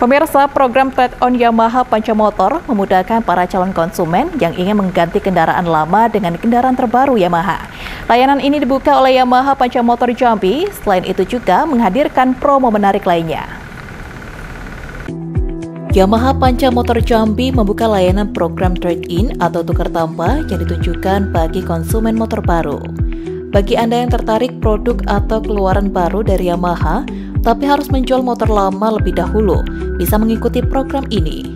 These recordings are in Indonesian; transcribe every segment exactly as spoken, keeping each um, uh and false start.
Pemirsa, program trade-on Yamaha Panca Motor memudahkan para calon konsumen yang ingin mengganti kendaraan lama dengan kendaraan terbaru Yamaha. Layanan ini dibuka oleh Yamaha Panca Motor Jambi, selain itu juga menghadirkan promo menarik lainnya. Yamaha Panca Motor Jambi membuka layanan program trade-in atau tukar tambah yang ditujukan bagi konsumen motor baru. Bagi Anda yang tertarik produk atau keluaran baru dari Yamaha, tapi harus menjual motor lama lebih dahulu, bisa mengikuti program ini.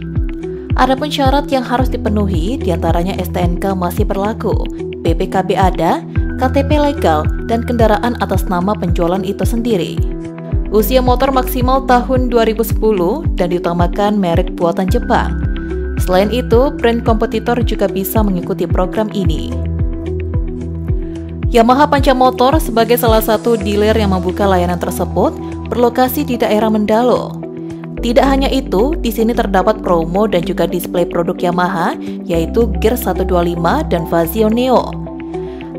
Adapun syarat yang harus dipenuhi, diantaranya S T N K masih berlaku, B P K B ada, K T P legal, dan kendaraan atas nama penjualan itu sendiri. Usia motor maksimal tahun dua ribu sepuluh dan diutamakan merek buatan Jepang. Selain itu, brand kompetitor juga bisa mengikuti program ini. Yamaha Panca Motor sebagai salah satu dealer yang membuka layanan tersebut berlokasi di daerah Mendalo. Tidak hanya itu, di sini terdapat promo dan juga display produk Yamaha, yaitu Gear seratus dua puluh lima dan Vario Neo.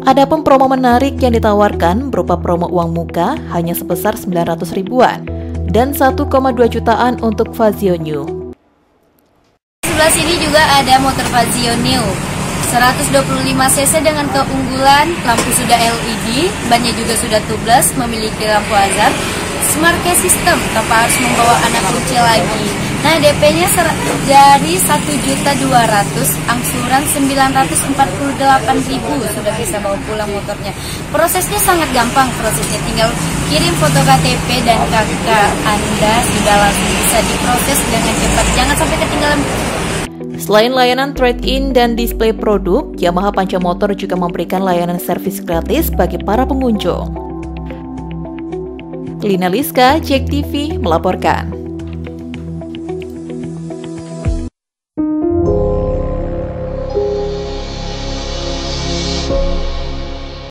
Adapun promo menarik yang ditawarkan berupa promo uang muka hanya sebesar sembilan ratus ribuan dan satu koma dua jutaan untuk Vario New. Sebelah sini juga ada motor Vario Neo seratus dua puluh lima cc dengan keunggulan lampu sudah L E D, bannya juga sudah tubeless, memiliki lampu hazard, smart key system, tanpa harus membawa anak kecil lagi. Nah, D P-nya dari satu juta dua ratus ribu, angsuran sembilan ratus empat puluh delapan ribu, sudah bisa bawa pulang motornya. Prosesnya sangat gampang, prosesnya tinggal kirim foto K T P dan K K Anda sudah langsung bisa diproses dengan cepat. Jangan sampai ketinggalan. Selain layanan trade-in dan display produk, Yamaha Panca Motor juga memberikan layanan servis gratis bagi para pengunjung. Lina Liska, J E K T V melaporkan.